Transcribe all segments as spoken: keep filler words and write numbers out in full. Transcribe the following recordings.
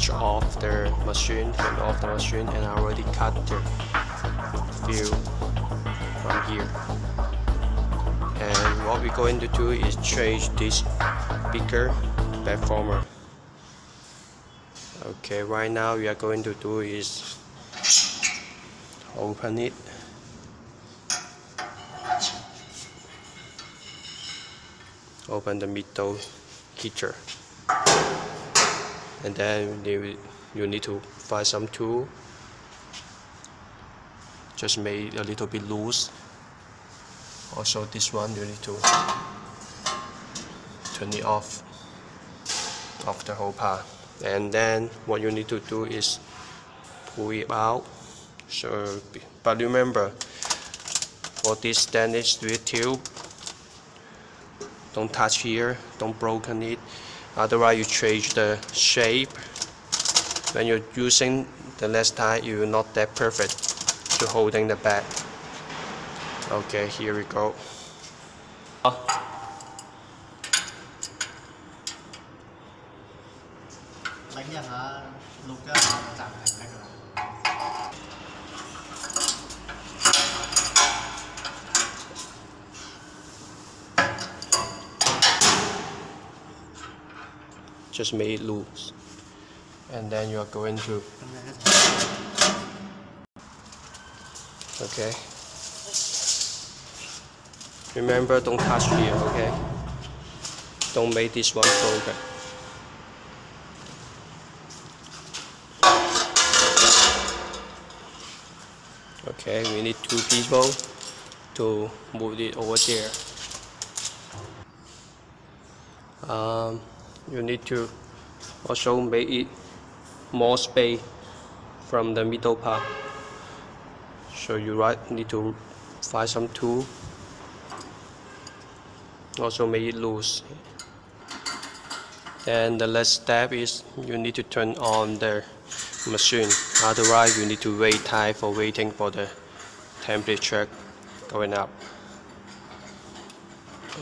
edge of the machine and of the machine, and I already cut the view from here. And what we're going to do is change this bigger platformer. Okay, right now we are going to do is open it. Open the middle heater, and then you, you need to find some tool. Just make it a little bit loose. Also this one you need to turn it off of the whole part, and then what you need to do is pull it out. So, but remember, for this stainless steel tube, don't touch here, don't broken it, otherwise you change the shape. When you're using the last time, you will not that perfect to holding the bag. Okay, here we go. Oh. Just make it loose, and then you are going to okay. Remember, don't touch here. Okay, don't make this one broken. Okay, we need two people to move it over there. Um. You need to also make it more space from the middle part. So you right need to find some tool. Also make it loose. Then the last step is you need to turn on the machine. Otherwise you need to wait time for waiting for the temperature going up.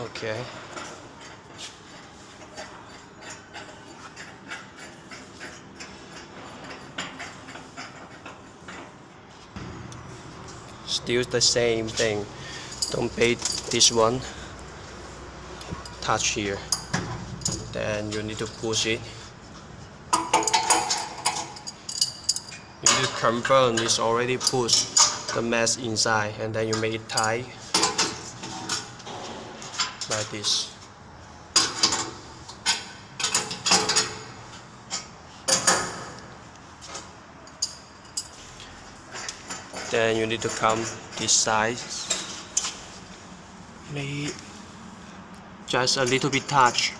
Okay. Still the same thing. Don't bait this one. Touch here. Then you need to push it. You need to confirm it's already pushed the mess inside, and then you make it tight like this. Then you need to come this side, maybe just a little bit touch.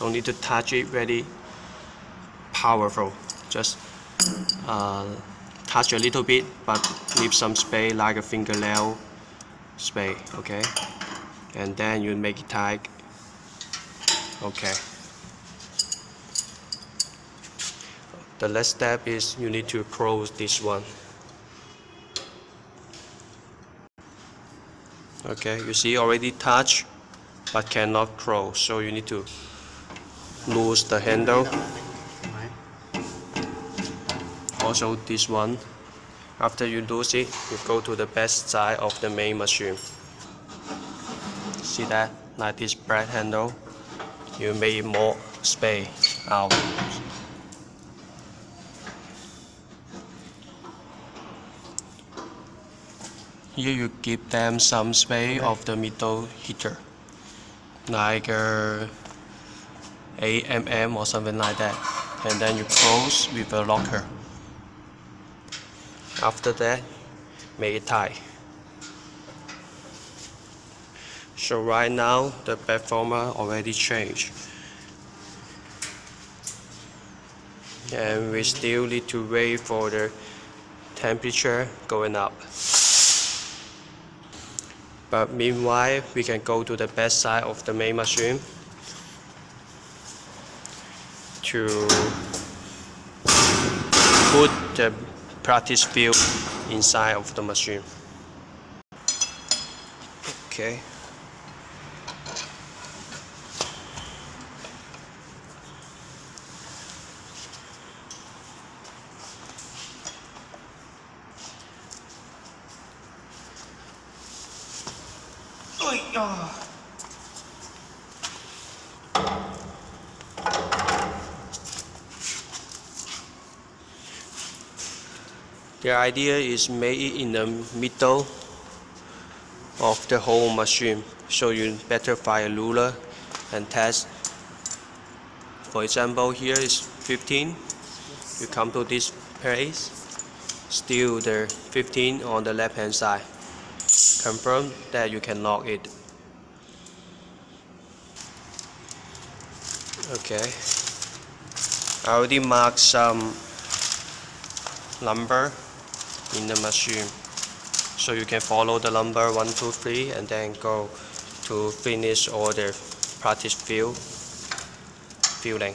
Don't need to touch it very powerful. Just uh, touch a little bit, but leave some space like a fingernail space. Okay, and then you make it tight. Okay. The last step is you need to close this one. Okay, you see already touched but cannot close, so you need to loose the handle. Also this one, after you loose it, you go to the back side of the main machine. See that, like this brass handle, you make more space out. Here you give them some space of the middle heater, like uh, eight millimeters or something like that, and then you close with a locker. After that, make it tight. So right now the platformer already changed, and we still need to wait for the temperature going up. But meanwhile, we can go to the back side of the main machine to put the practice field inside of the machine. Okay. Oh. The idea is make it in the middle of the whole mushroom, so you better find a ruler and test. For example, here is fifteen. You come to this place, steal the fifteen on the left hand side. Confirm that you can lock it. Okay, I already marked some number in the mushroom, so you can follow the number one, two, three and then go to finish all the practice field filling.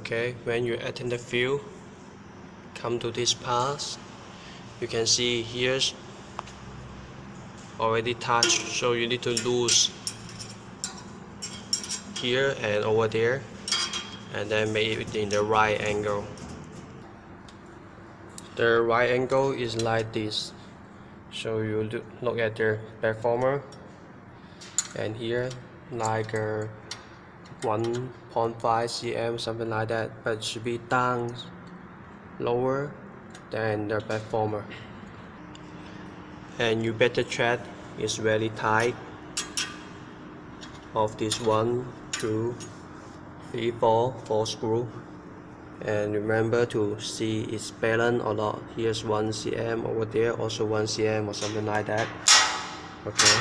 Okay, when you attend the field, come to this path, you can see here's already touched, so you need to lose here and over there, and then make it in the right angle. The right angle is like this, so you look at the performer, and here like a one point five centimeters, something like that, but should be down lower than the performer. And you better check is very tight of this one, two, three, four, four screw, and remember to see it's balanced or not. Here's one cm over there, also one cm or something like that. Okay,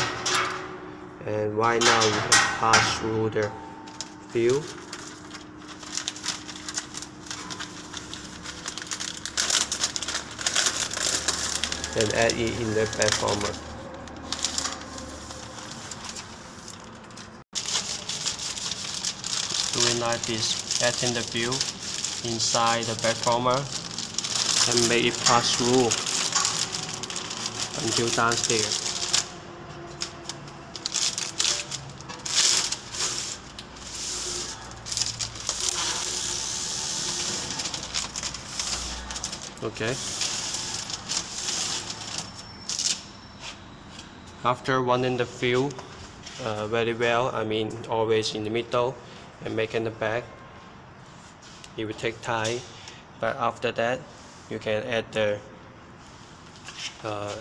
and right now you can pass through the field. And add it in the platformer. Doing like this, adding the field inside the platformer and make it pass through until downstairs. Okay. After running the field uh, very well, I mean always in the middle and making the back, it will take time, but after that you can add the uh,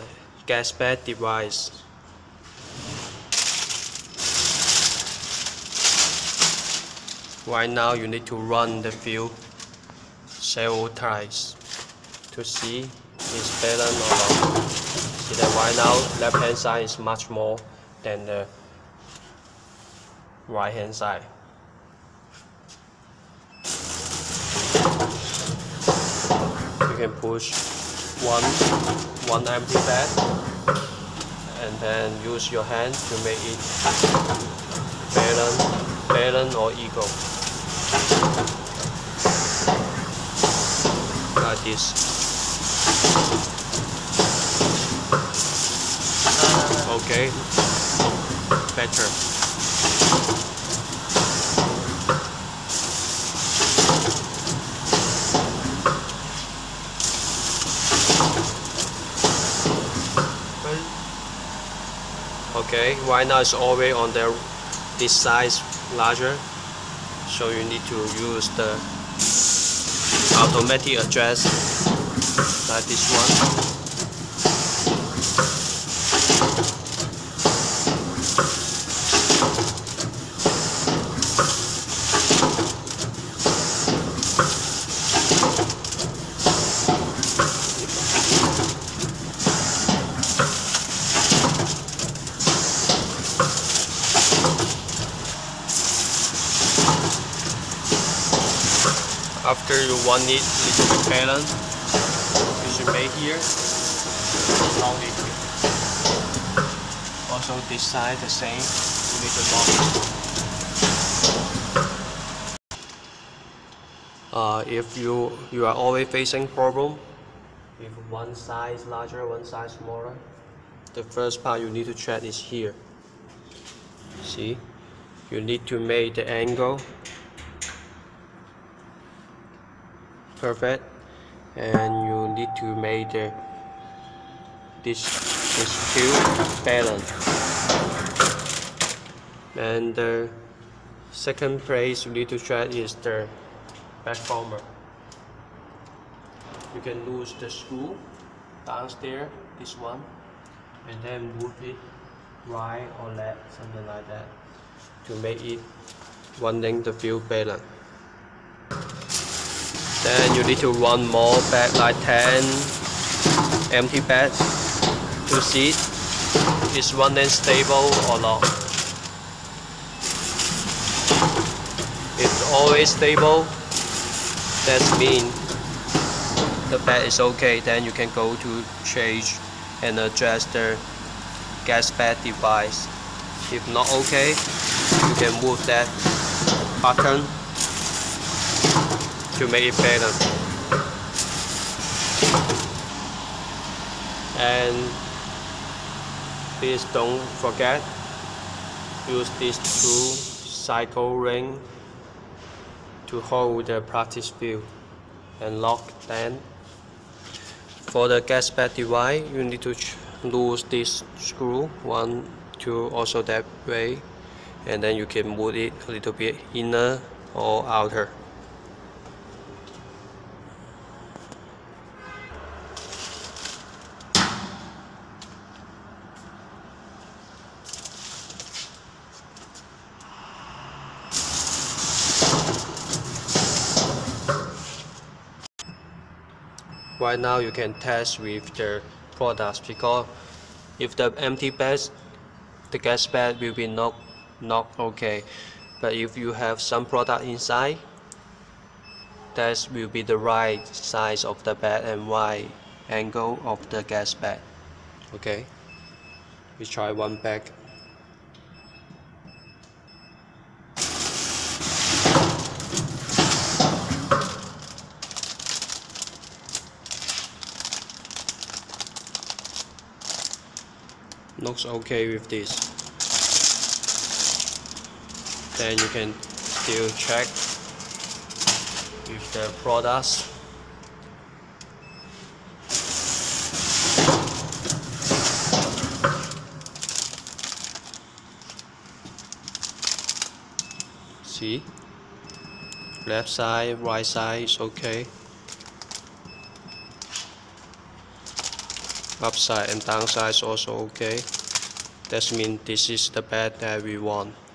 gas pad device. Right now you need to run the field several times to see it's balanced or not. See that right now left hand side is much more than the right hand side. You can push one one empty pad and then use your hand to make it balanced, balanced or equal. Like this. Okay, better. Okay, right now it's always on the this size larger, so you need to use the automatic adjust like this one. After you want it a little bit balanced, you should make here long it. Also this side the same, you need to lock it. Uh, if you you are always facing problem, if one side is larger, one side is smaller, the first part you need to check is here. See, you need to make the angle perfect, and you need to make the this this two balance. And the second place you need to try is the platformer. You can lose the screw downstairs, this one, and then move it right or left, something like that, to make it one length of view balance. Then you need to run more back like ten empty bags to see is one length stable or not. If always stable, that means the bag is okay. Then you can go to change and adjust the gas bag device. If not okay, you can move that button to make it better. And please don't forget, use these two cycle rings to hold the practice view and lock them. For the gas pad device, you need to lose this screw, one, two, also that way, and then you can move it a little bit inner or outer. Right now you can test with the products, because if the empty bag, the gas bag will be not not okay. But if you have some product inside, that will be the right size of the bag and right angle of the gas bag. Okay, we try one bag. Looks okay with this. Then you can still check with the products. See, left side, right side is okay. Upside and downside is also okay. That means this is the bag that we want.